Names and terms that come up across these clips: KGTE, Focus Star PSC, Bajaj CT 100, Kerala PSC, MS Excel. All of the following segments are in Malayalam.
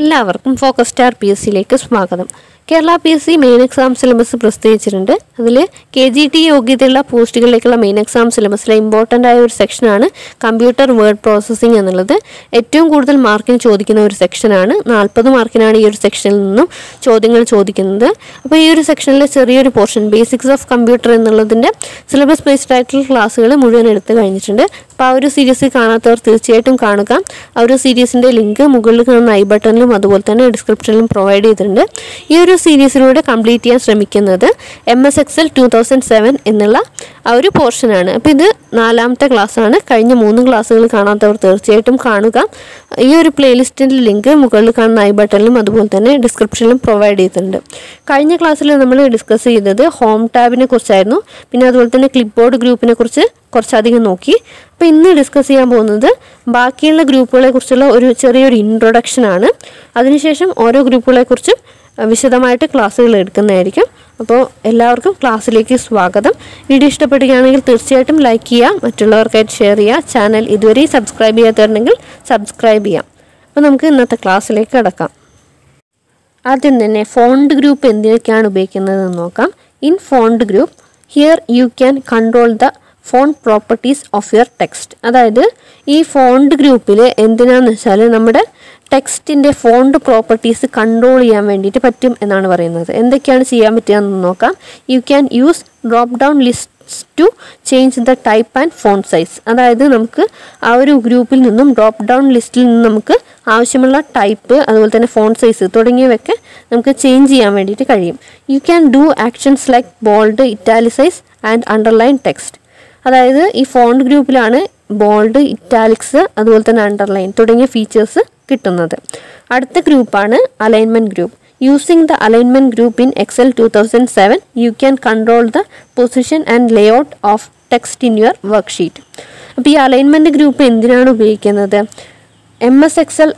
എല്ലാവർക്കും ഫോക്കസ് സ്റ്റാർ പിഎസ്സി യിലേക്ക് സ്വാഗതം. Kerala PSC main exam syllabus പ്രസിദ്ധീകരിച്ചിട്ടുണ്ട്. അതിൽ KGTE യോഗ്യതയുള്ള പോസ്റ്റുകളിലേക്കുള്ള മെയിൻ എക്സാം സിലബസിലെ ഇമ്പോർട്ടൻ്റ് ആയ ഒരു സെക്ഷനാണ് കമ്പ്യൂട്ടർ വേർഡ് പ്രോസസ്സിംഗ് എന്നുള്ളത്. ഏറ്റവും കൂടുതൽ മാർക്കിന് ചോദിക്കുന്ന ഒരു സെക്ഷനാണ്. 40 മാർക്കിനാണ് ഈ ഒരു സെക്ഷനിൽ നിന്നും ചോദ്യങ്ങൾ ചോദിക്കുന്നത്. അപ്പോൾ ഈ ഒരു സെക്ഷനിലെ ചെറിയൊരു പോർഷൻ ബേസിക്സ് ഓഫ് കമ്പ്യൂട്ടർ എന്നുള്ളതിൻ്റെ സിലബസ് ബേസ്ഡ് ആയിട്ടുള്ള ക്ലാസ്സുകൾ മുഴുവൻ എടുത്തു കഴിഞ്ഞിട്ടുണ്ട്. അപ്പോൾ ആ ഒരു സീരീസ് കാണാത്തവർ തീർച്ചയായിട്ടും കാണുക. ആ ഒരു സീരീസിൻ്റെ ലിങ്ക് മുകളിൽ കാണുന്ന ഐ ബട്ടണിലും അതുപോലെ തന്നെ ഡിസ്ക്രിപ്ഷനിലും പ്രൊവൈഡ് ചെയ്തിട്ടുണ്ട്. ഈ ഒരു സീരീസിലൂടെ കംപ്ലീറ്റ് ചെയ്യാൻ ശ്രമിക്കുന്നത് MS Excel 2007 എന്നുള്ള ആ ഒരു പോർഷനാണ്. അപ്പോൾ ഇത് 4ാമത്തെ ക്ലാസ്സാണ്. കഴിഞ്ഞ 3 ക്ലാസ്സുകൾ കാണാത്തവർ തീർച്ചയായിട്ടും കാണുക. ഈ ഒരു പ്ലേലിസ്റ്റിൻ്റെ ലിങ്ക് മുകളിൽ കാണുന്ന ഐ ബട്ടണിലും അതുപോലെ തന്നെ ഡിസ്ക്രിപ്ഷനിലും പ്രൊവൈഡ് ചെയ്തിട്ടുണ്ട്. കഴിഞ്ഞ ക്ലാസ്സിൽ നമ്മൾ ഡിസ്കസ് ചെയ്തത് ഹോം ടാബിനെ കുറിച്ചായിരുന്നു. പിന്നെ അതുപോലെ തന്നെ ക്ലിപ്പ് ബോർഡ് ഗ്രൂപ്പിനെ കുറിച്ച് കുറച്ചധികം നോക്കി. അപ്പോൾ ഇന്ന് ഡിസ്കസ് ചെയ്യാൻ പോകുന്നത് ബാക്കിയുള്ള ഗ്രൂപ്പുകളെ കുറിച്ചുള്ള ഒരു ചെറിയൊരു ഇൻട്രൊഡക്ഷനാണ്. അതിനുശേഷം ഓരോ ഗ്രൂപ്പുകളെക്കുറിച്ചും വിശദമായിട്ട് ക്ലാസ്സുകൾ എടുക്കുന്നതായിരിക്കും. അപ്പോൾ എല്ലാവർക്കും ക്ലാസ്സിലേക്ക് സ്വാഗതം. വീഡിയോ ഇഷ്ടപ്പെടുകയാണെങ്കിൽ തീർച്ചയായിട്ടും ലൈക്ക് ചെയ്യുക, മറ്റുള്ളവർക്കായിട്ട് ഷെയർ ചെയ്യുക. ചാനൽ ഇതുവരെ സബ്സ്ക്രൈബ് ചെയ്യാത്തവരുണ്ടെങ്കിൽ സബ്സ്ക്രൈബ് ചെയ്യാം. അപ്പോൾ നമുക്ക് ഇന്നത്തെ ക്ലാസ്സിലേക്ക് കടക്കാം. ആദ്യം തന്നെ ഫോണ്ട് ഗ്രൂപ്പ് എന്തിനൊക്കെയാണ് ഉപയോഗിക്കുന്നതെന്ന് നോക്കാം. In font group here you can control the font properties of your text. അതായത് ഈ ഫോണ്ട് ഗ്രൂപ്പിൽ എന്തിനാണെന്ന് വെച്ചാൽ നമ്മുടെ ടെക്സ്റ്റിൻ്റെ ഫോണ്ട് പ്രോപ്പർട്ടീസ് കൺട്രോൾ ചെയ്യാൻ വേണ്ടിയിട്ട് പറ്റും എന്നാണ് പറയുന്നത്. എന്തൊക്കെയാണ് ചെയ്യാൻ പറ്റുക എന്ന് നോക്കാം. You can use drop down lists to change the type and font size. അതായത് നമുക്ക് ആ ഒരു ഗ്രൂപ്പിൽ നിന്നും ഡ്രോപ്പ് ഡൗൺ ലിസ്റ്റിൽ നിന്നും നമുക്ക് ആവശ്യമുള്ള ടൈപ്പ് അതുപോലെ തന്നെ ഫോണ്ട് സൈസ് തുടങ്ങിയവയൊക്കെ നമുക്ക് ചേഞ്ച് ചെയ്യാൻ വേണ്ടിയിട്ട് കഴിയും. You can do actions like bold, italicise and underline text. അതായത് ഈ ഫോണ്ട് ഗ്രൂപ്പിലാണ് ബോൾഡ്, ഇറ്റാലിക്സ് അതുപോലെ തന്നെ അണ്ടർലൈൻ തുടങ്ങിയ ഫീച്ചേഴ്സ് കിട്ടുന്നത്. അടുത്ത ഗ്രൂപ്പാണ് alignment group. Using the alignment group in Excel 2007 you can control the position and layout of text in your worksheet. അപ്പോൾ ഈ അലൈൻമെൻറ്റ് ഗ്രൂപ്പ് എന്തിനാണ് ഉപയോഗിക്കുന്നത്? MS Excel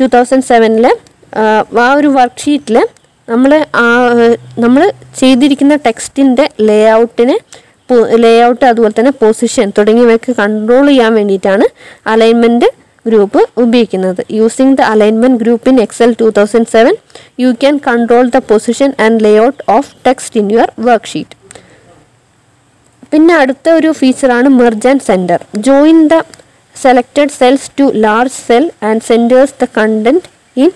2007-ലെ ആ ഒരു വർക്ക്ഷീറ്റിൽ നമ്മൾ ചെയ്തിരിക്കുന്ന ടെക്സ്റ്റിൻ്റെ ലേ ഔട്ടിനെ ലേഔട്ട് അതുപോലെ തന്നെ പൊസിഷൻ തുടങ്ങിയവയ്ക്ക് കൺട്രോൾ ചെയ്യാൻ വേണ്ടിയിട്ടാണ് അലൈൻമെൻറ്റ് ഗ്രൂപ്പ് ഉപയോഗിക്കുന്നത്. Using the alignment group in Excel 2007 you can control the position and layout of text in your worksheet. പിന്നെ അടുത്ത ഒരു ഫീച്ചറാണ് merge and centre. Join the selected cells to large cell and centres the content in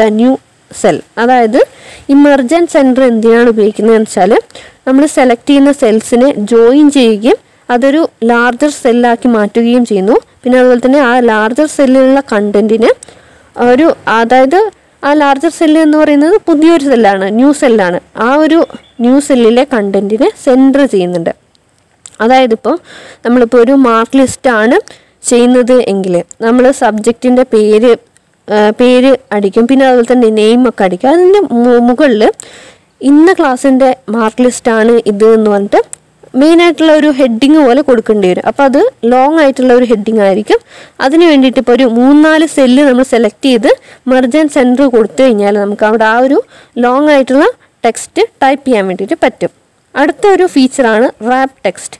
the new cell. അതായത് ഈ മെർജ് ആൻഡ് സെൻറ്റർ എന്തിനാണ് ഉപയോഗിക്കുന്നതെന്ന് വെച്ചാൽ നമ്മൾ സെലക്ട് ചെയ്യുന്ന സെൽസിനെ ജോയിൻ ചെയ്യുകയും അതൊരു ലാർജർ സെല്ലാക്കി മാറ്റുകയും ചെയ്യുന്നു. പിന്നെ അതുപോലെ തന്നെ ആ ലാർജർ സെല്ലിലുള്ള കണ്ടൻറ്റിന് ഒരു അതായത് ആ ലാർജർ സെല്ല് എന്ന് പറയുന്നത് പുതിയൊരു സെല്ലാണ്, ന്യൂ സെല്ലാണ്. ആ ഒരു ന്യൂ സെല്ലിലെ കണ്ടൻറ്റിനെ സെൻറ്റർ ചെയ്യുന്നുണ്ട്. അതായത് ഇപ്പോൾ നമ്മളിപ്പോൾ ഒരു മാർക്ക് ലിസ്റ്റാണ് ചെയ്യുന്നത് എങ്കിൽ നമ്മൾ സബ്ജക്റ്റിൻ്റെ പേര് അടിക്കും, പിന്നെ അതുപോലെ തന്നെ നെയിമൊക്കെ അടിക്കും. അതിൻ്റെ മുകളിൽ ഇന്ന ക്ലാസ്സിൻ്റെ മാർക്ക് ലിസ്റ്റാണ് ഇത് എന്ന് പറഞ്ഞിട്ട് മെയിനായിട്ടുള്ള ഒരു ഹെഡിങ് പോലെ കൊടുക്കേണ്ടി വരും. അപ്പോൾ അത് ലോങ് ആയിട്ടുള്ള ഒരു ഹെഡിങ് ആയിരിക്കും. അതിന് വേണ്ടിയിട്ട് ഇപ്പോൾ ഒരു 3-4 സെല്ല് നമ്മൾ സെലക്ട് ചെയ്ത് മെർജ് ആൻഡ് സെൻറ്റർ കൊടുത്തു കഴിഞ്ഞാൽ നമുക്ക് അവിടെ ആ ഒരു ലോങ് ആയിട്ടുള്ള ടെക്സ്റ്റ് ടൈപ്പ് ചെയ്യാൻ വേണ്ടിയിട്ട് പറ്റും. അടുത്ത ഒരു ഫീച്ചറാണ് wrap text.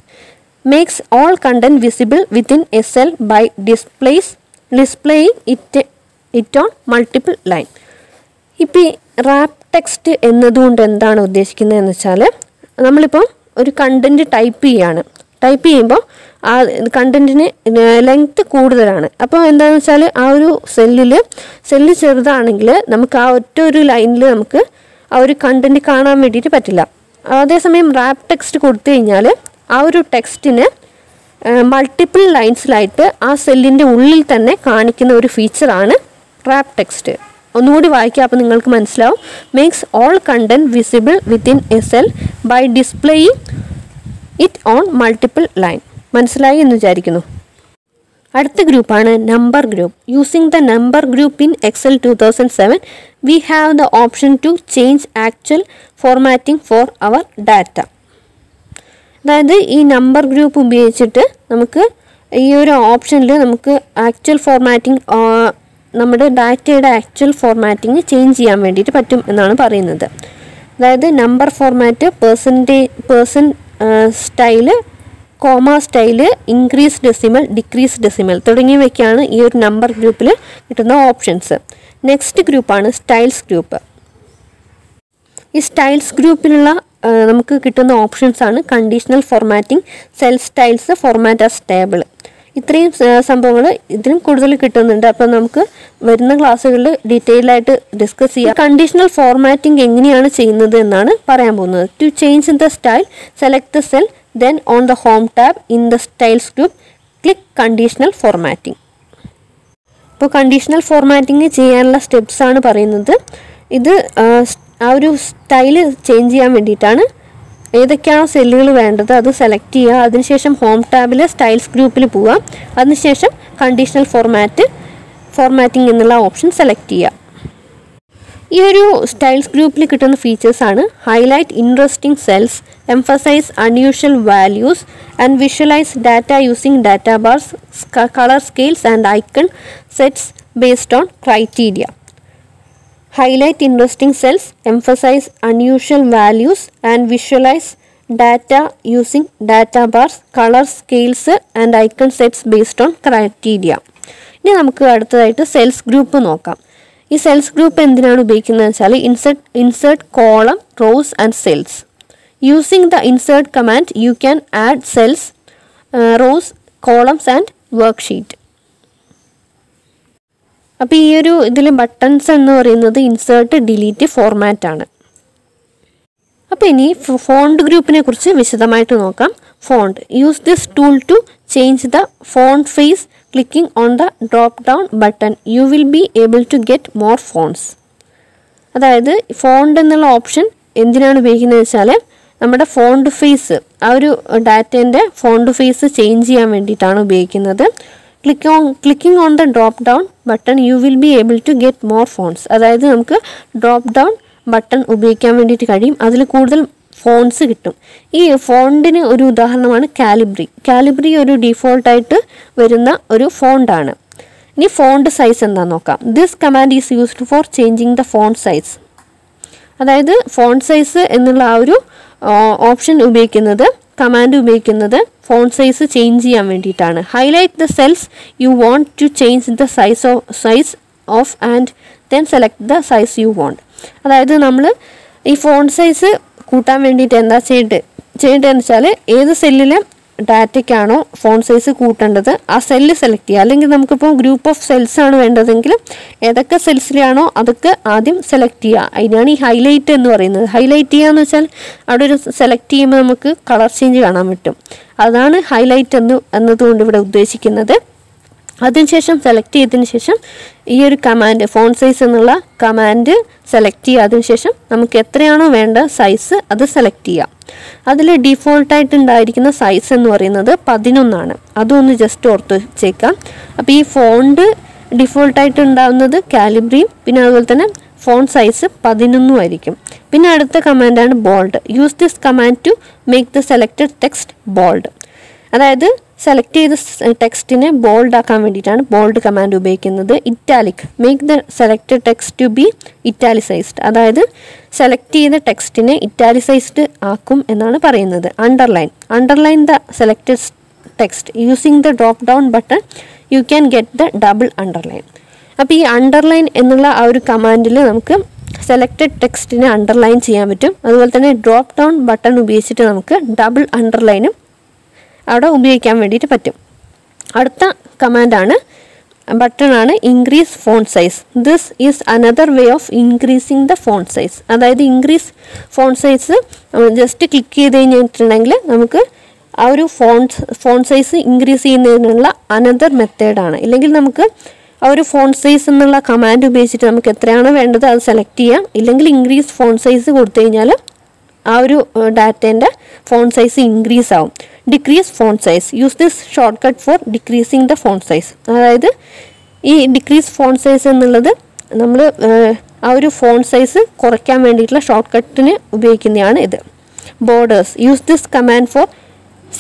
Makes all content visible within a cell by displaying it on multiple line. ഇപ്പോൾ ഈ റാപ്പ് ടെക്സ്റ്റ് എന്നതുകൊണ്ട് എന്താണ് ഉദ്ദേശിക്കുന്നതെന്ന് വെച്ചാൽ നമ്മളിപ്പോൾ ഒരു കണ്ടൻറ്റ് ടൈപ്പ് ചെയ്യുമ്പോൾ ആ കണ്ടൻറ്റിന് ലെങ്ത്ത് കൂടുതലാണ്. അപ്പോൾ എന്താണെന്ന് വെച്ചാൽ ആ ഒരു സെല്ല് ചെറുതാണെങ്കിൽ നമുക്ക് ആ ഒറ്റൊരു ലൈനിൽ നമുക്ക് ആ ഒരു കണ്ടൻറ്റ് കാണാൻ വേണ്ടിയിട്ട് പറ്റില്ല. അതേസമയം റാപ്പ് ടെക്സ്റ്റ് കൊടുത്തു കഴിഞ്ഞാൽ ആ ഒരു ടെക്സ്റ്റിന് മൾട്ടിപ്പിൾ ലൈൻസിലായിട്ട് ആ സെല്ലിൻ്റെ ഉള്ളിൽ തന്നെ കാണിക്കുന്ന ഒരു ഫീച്ചറാണ് റാപ്പ് ടെക്സ്റ്റ്. ഒന്നുകൂടി വായിക്കാം, അപ്പോൾ നിങ്ങൾക്ക് മനസ്സിലാവും. Makes all content visible within a cell by displaying it on multiple line. മനസ്സിലായി എന്ന് വിചാരിക്കുന്നു. അടുത്ത ഗ്രൂപ്പാണ് number group. Using the number group in Excel 2007 we have the option to change actual formatting for our data. അതായത് ഈ നമ്പർ ഗ്രൂപ്പ് ഉപയോഗിച്ചിട്ട് നമുക്ക് ഈ ഒരു ഓപ്ഷനിൽ നമുക്ക് ആക്ച്വൽ ഫോർമാറ്റിംഗ് നമ്മുടെ ഡാറ്റയുടെ ആക്ച്വൽ ഫോർമാറ്റിങ് ചേഞ്ച് ചെയ്യാൻ വേണ്ടിയിട്ട് പറ്റും എന്നാണ് പറയുന്നത്. അതായത് number format, percent style, comma style, increased decimal, decreased decimal. തുടങ്ങിയവയ്ക്കാണ് ഈ ഒരു നമ്പർ ഗ്രൂപ്പിൽ കിട്ടുന്ന ഓപ്ഷൻസ്. നെക്സ്റ്റ് ഗ്രൂപ്പാണ് സ്റ്റൈൽസ് ഗ്രൂപ്പ്. ഈ സ്റ്റൈൽസ് ഗ്രൂപ്പിലുള്ള നമുക്ക് കിട്ടുന്ന ഓപ്ഷൻസ് ആണ് conditional formatting, cell styles, format as table. ഇത്രയും സംഭവങ്ങൾ ഇതിലും കൂടുതൽ കിട്ടുന്നുണ്ട്. അപ്പോൾ നമുക്ക് വരുന്ന ക്ലാസ്സുകളിൽ ഡീറ്റെയിൽ ആയിട്ട് ഡിസ്കസ് ചെയ്യാം. കണ്ടീഷണൽ ഫോർമാറ്റിംഗ് എങ്ങനെയാണ് ചെയ്യുന്നത് എന്നാണ് പറയാൻ പോകുന്നത്. To change the style, select the cell, then on the home tab in the styles group click conditional formatting. അപ്പോൾ കണ്ടീഷണൽ ഫോർമാറ്റിംഗ് ചെയ്യാനുള്ള സ്റ്റെപ്സ് ആണ് പറയുന്നത്. ഇത് ആ ഒരു സ്റ്റൈല് ചേഞ്ച് ചെയ്യാൻ വേണ്ടിയിട്ടാണ്. ഏതൊക്കെയാണോ സെല്ലുകൾ വേണ്ടത് അത് സെലക്ട് ചെയ്യുക. അതിനുശേഷം ഹോം ടാബിൽ സ്റ്റൈൽസ് ഗ്രൂപ്പിൽ പോവുക. അതിനുശേഷം കണ്ടീഷണൽ ഫോർമാറ്റിംഗ് എന്നുള്ള ഓപ്ഷൻ സെലക്ട് ചെയ്യുക. ഈ ഒരു സ്റ്റൈൽസ് ഗ്രൂപ്പിൽ കിട്ടുന്ന ഫീച്ചേഴ്സാണ് highlight interesting cells, emphasise unusual values and visualise data using data bars, colour scales and icon sets based on criteria. Highlight interesting cells, emphasize unusual values and visualize data using data bars, color scales and icon sets based on criteria. ഇനി നമുക്ക് അടുത്തതായിട്ട് സെൽസ് ഗ്രൂപ്പ് നോക്കാം. ഈ സെൽസ് ഗ്രൂപ്പ് എന്തിനാണ് ഉപയോഗിക്കുന്നതെന്ന് വെച്ചാൽ insert column, rows and cells. Using the insert command you can add cells, rows, columns and worksheet. അപ്പോൾ ഈ ഒരു ഇതിൽ ബട്ടൺസ് എന്ന് പറയുന്നത് ഇൻസേർട്ട്, ഡിലീറ്റ്, ഫോർമാറ്റ് ആണ്. അപ്പോൾ ഇനി ഫോണ്ട് ഗ്രൂപ്പിനെ കുറിച്ച് വിശദമായിട്ട് നോക്കാം. Font use this tool to change the font face. Clicking on the drop down button you will be able to get more fonts. അതായത് ഫോണ്ട് എന്നുള്ള ഓപ്ഷൻ എന്തിനാണ് ഉപയോഗിക്കുന്നത് വെച്ചാൽ നമ്മുടെ ഫോണ്ട് ഫേസ്, ആ ഒരു ഡാറ്റേൻ്റെ ഫോണ്ട് ഫേസ് ചേഞ്ച് ചെയ്യാൻ വേണ്ടിയിട്ടാണ് ഉപയോഗിക്കുന്നത്. Clicking on the drop down button you will be able to get more fonts. അതായത് നമുക്ക് ഡ്രോപ്പ് ഡൗൺ ബട്ടൺ ഉപയോഗിക്കാൻ വേണ്ടിയിട്ട് കഴിയും. അതിൽ കൂടുതൽ ഫോൺസ് കിട്ടും. ഈ ഫോണ്ടിന് ഒരു ഉദാഹരണമാണ് കാലിബ്രി. കാലിബ്രി ഒരു ഡിഫോൾട്ടായിട്ട് വരുന്ന ഒരു ഫോണ്ടാണ്. ഇനി ഫോണ്ട് സൈസ് എന്താണെന്ന് നോക്കാം. This command is used for changing the font size. അതായത് ഫോണ്ട് സൈസ് എന്നുള്ള ആ ഒരു ഓപ്ഷൻ ഉപയോഗിക്കുന്നത്, കമാൻഡ് ഉപയോഗിക്കുന്നത് ഫോണ്ട് സൈസ് ചേഞ്ച് ചെയ്യാൻ വേണ്ടിയിട്ടാണ്. Highlight the cells you want to change the size of and then select the size you want. അതായത് നമ്മൾ ഈ ഫോണ്ട് സൈസ് കൂട്ടാൻ വേണ്ടിയിട്ട് എന്താ ചെയ്യേണ്ടതെന്ന് വെച്ചാൽ ഏത് സെല്ലിലെ ഡാറ്റയ്ക്കാണോ ഫോണ്ട് സൈസ് കൂട്ടേണ്ടത് ആ സെല്ല് സെലക്ട് ചെയ്യുക. അല്ലെങ്കിൽ നമുക്കിപ്പോൾ ഗ്രൂപ്പ് ഓഫ് സെൽസ് ആണ് വേണ്ടതെങ്കിൽ ഏതൊക്കെ സെൽസിലാണോ അതൊക്കെ ആദ്യം സെലക്ട് ചെയ്യുക. അതിനാണ് ഈ ഹൈലൈറ്റ് എന്ന് പറയുന്നത്. ഹൈലൈറ്റ് ചെയ്യുക എന്ന് വെച്ചാൽ അവിടെ ഒരു സെലക്ട് ചെയ്യുമ്പോൾ നമുക്ക് കളർ ചേഞ്ച് കാണാൻ പറ്റും. അതാണ് ഹൈലൈറ്റ് എന്നതുകൊണ്ട് ഇവിടെ ഉദ്ദേശിക്കുന്നത്. അതിനുശേഷം സെലക്ട് ചെയ്തതിന് ശേഷം ഈ ഒരു കമാൻഡ് ഫോണ്ട് സൈസ് എന്നുള്ള കമാൻഡ് സെലക്ട് ചെയ്യുക. അതിനുശേഷം നമുക്ക് എത്രയാണോ വേണ്ട സൈസ് അത് സെലക്ട് ചെയ്യാം. അതിൽ ഡിഫോൾട്ടായിട്ട് ഉണ്ടായിരിക്കുന്ന സൈസ് എന്ന് പറയുന്നത് 11 ആണ്. അതൊന്ന് ജസ്റ്റ് ഓർത്ത് വെച്ചേക്കാം. അപ്പോൾ ഈ ഫോണ്ട് ഡിഫോൾട്ടായിട്ട് ഉണ്ടാകുന്നത് കാലിബ്രിയും പിന്നെ അതുപോലെ തന്നെ ഫോണ്ട് സൈസ് 11 ആയിരിക്കും. പിന്നെ അടുത്ത കമാൻഡാണ് bold. Use this command to make the selected text bold. അതായത് സെലക്ട് ചെയ്ത ടെക്സ്റ്റിനെ ബോൾഡ് ആക്കാൻ വേണ്ടിയിട്ടാണ് ബോൾഡ് കമാൻഡ് ഉപയോഗിക്കുന്നത്. Italic make the selected text to be italicised. അതായത് സെലക്ട് ചെയ്ത ടെക്സ്റ്റിനെ ഇറ്റാലിസൈസ്ഡ് ആക്കും എന്നാണ് പറയുന്നത്. Underline the selected text using the drop down button you can get the double underline. അപ്പോൾ ഈ അണ്ടർലൈൻ എന്നുള്ള ആ ഒരു കമാൻഡിൽ നമുക്ക് സെലക്റ്റഡ് ടെക്സ്റ്റിനെ അണ്ടർലൈൻ ചെയ്യാൻ പറ്റും. അതുപോലെ തന്നെ ഡ്രോപ്പ് ഡൗൺ ബട്ടൺ ഉപയോഗിച്ചിട്ട് നമുക്ക് ഡബിൾ അണ്ടർലൈനും അവിടെ ഉപയോഗിക്കാൻ വേണ്ടിയിട്ട് പറ്റും. അടുത്ത കമാൻഡാണ് ബട്ടണാണ് increase font size. This is another way of increasing the font size. അതായത് increase font size just click ചെയ്ത് കഴിഞ്ഞിട്ടുണ്ടെങ്കിൽ നമുക്ക് ആ ഒരു ഫോണ്ട് സൈസ് ഇൻക്രീസ് ചെയ്യുന്നതിനുള്ള അനദർ മെത്തേഡാണ്. ഇല്ലെങ്കിൽ നമുക്ക് ആ ഒരു ഫോണ്ട് സൈസ് എന്നുള്ള കമാൻഡ് ഉപയോഗിച്ചിട്ട് നമുക്ക് എത്രയാണോ വേണ്ടത് അത് സെലക്ട് ചെയ്യാം. ഇല്ലെങ്കിൽ ഇൻക്രീസ് ഫോണ്ട് സൈസ് കൊടുത്തു കഴിഞ്ഞാൽ ആ ഒരു ഡാറ്റേൻ്റെ ഫോണ്ട് സൈസ് ഇൻക്രീസ് ആവും. Decrease font size use this shortcut for decreasing the font size. അതായത് ഈ ഡിക്രീസ് ഫോണ്ട് സൈസ് എന്നുള്ളത് നമ്മൾ ആ ഒരു ഫോണ്ട് സൈസ് കുറയ്ക്കാൻ വേണ്ടിയിട്ടുള്ള ഷോർട്ട് കട്ടിന് ഉപയോഗിക്കുന്നതാണ് ഇത്. Borders use this command for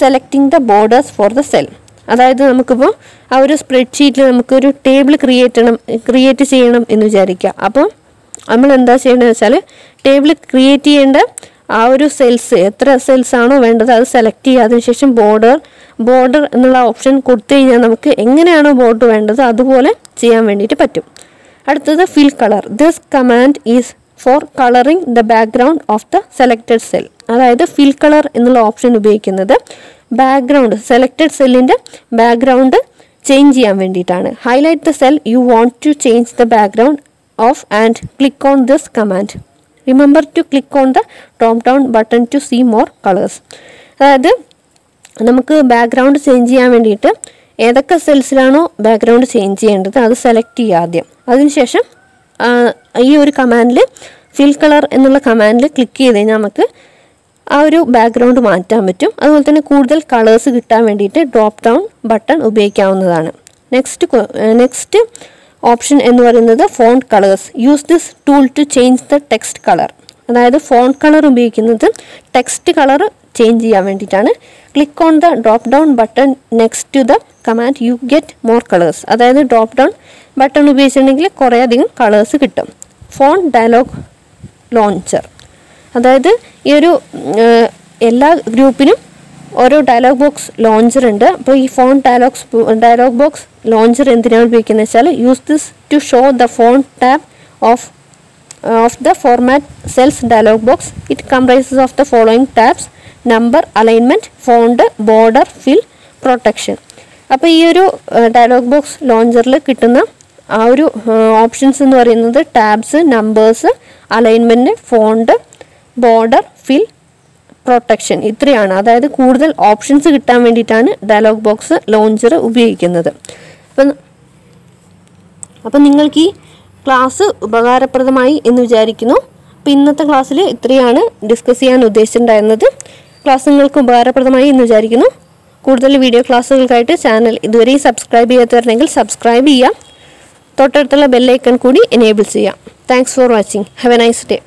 selecting the borders for the cell. അതായത് നമുക്കിപ്പോൾ ആ ഒരു സ്പ്രെഡ് ഷീറ്റിൽ നമുക്കൊരു ടേബിൾ ക്രിയേറ്റ് ചെയ്യണം എന്ന് വിചാരിക്കുക. അപ്പം നമ്മൾ എന്താ ചെയ്യേണ്ടതെന്ന് വെച്ചാൽ ടേബിൾ ക്രിയേറ്റ് ചെയ്യേണ്ട ആ cells, etra cells aano vendada select cheyadhinu shesham border ennulla option koduthu kiyana namukku enganeyano border vendada adupole cheyan vendite pattum. Adutha fill color. This command is for coloring the background of the selected cell. Adayithu fill color ennulla option ubhayikkunnathu background selected cell inde background change cheyan venditana. Highlight the cell you want to change the background of and click on this command. Remember to click on the drop down button to see more colors. Adayithu namukku background change cheyan vendite ഏതൊക്കെ സെൽസിലാണോ ബാക്ക്ഗ്രൗണ്ട് ചേഞ്ച് ചെയ്യേണ്ടത് അത് സെലക്ട് ചെയ്യുക ആദ്യം. അതിനുശേഷം ഈ ഒരു കമാൻഡിൽ ഫിൽ കളർ എന്നുള്ള കമാൻഡിൽ ക്ലിക്ക് ചെയ്ത് കഴിഞ്ഞാൽ നമുക്ക് ആ ഒരു ബാക്ക്ഗ്രൗണ്ട് മാറ്റാൻ പറ്റും. അതുപോലെ തന്നെ കൂടുതൽ കളേഴ്സ് കിട്ടാൻ വേണ്ടിയിട്ട് ഡ്രോപ്പ് ഡൗൺ ബട്ടൺ ഉപയോഗിക്കാവുന്നതാണ്. നെക്സ്റ്റ് ഓപ്ഷൻ എന്ന് പറയുന്നത് font colours. Use this tool to change the text colour. അതായത് ഫോണ്ട് കളർ ഉപയോഗിക്കുന്നത് ടെക്സ്റ്റ് കളർ ചേഞ്ച് ചെയ്യാൻ വേണ്ടിയിട്ടാണ്. Click on the drop down button next to the command you get more colours. അതായത് ഡ്രോപ്പ് ഡൗൺ ബട്ടൺ ഉപയോഗിച്ചിട്ടുണ്ടെങ്കിൽ കുറേയധികം കളേഴ്സ് കിട്ടും. Font dialog launcher. അതായത് ഈ ഒരു എല്ലാ ഗ്രൂപ്പിനും ഓരോ ഡയലോഗ് ബോക്സ് ലോഞ്ചർ ഉണ്ട്. അപ്പോൾ ഈ ഫോൺ ഡയലോഗ് ബോക്സ് ലോഞ്ചർ എന്തിനാണ് ഉപയോഗിക്കുന്നത് വെച്ചാൽ use this to show the font tab of the format cells dialog box. It comprises of the following tabs number alignment font border fill protection. അപ്പോൾ ഈ ഒരു ഡയലോഗ് ബോക്സ് ലോഞ്ചറിൽ കിട്ടുന്ന ആ ഒരു ഓപ്ഷൻസ് എന്ന് പറയുന്നത് tabs numbers alignment font border fill protection ഇത്രയാണ്. അതായത് കൂടുതൽ ഓപ്ഷൻസ് കിട്ടാൻ വേണ്ടിയിട്ടാണ് ഡയലോഗ് ബോക്സ് ലോഞ്ചർ ഉപയോഗിക്കുന്നത്. അപ്പം നിങ്ങൾക്ക് ഈ ക്ലാസ് ഉപകാരപ്രദമായി എന്ന് വിചാരിക്കുന്നു. അപ്പോൾ ഇന്നത്തെ ക്ലാസ്സിൽ ഇത്രയാണ് ഡിസ്കസ് ചെയ്യാൻ ഉദ്ദേശിച്ചിട്ടുണ്ടായിരുന്നത്. ക്ലാസ് നിങ്ങൾക്ക് ഉപകാരപ്രദമായി എന്ന് വിചാരിക്കുന്നു. കൂടുതൽ വീഡിയോ ക്ലാസ്സുകൾക്കായിട്ട് ചാനൽ ഇതുവരെ സബ്സ്ക്രൈബ് ചെയ്യാത്തവരുണ്ടെങ്കിൽ സബ്സ്ക്രൈബ് ചെയ്യാം. തൊട്ടടുത്തുള്ള ബെൽ ഐക്കൺ കൂടി എനേബിൾ ചെയ്യാം. Thanks for watching. Have a nice day.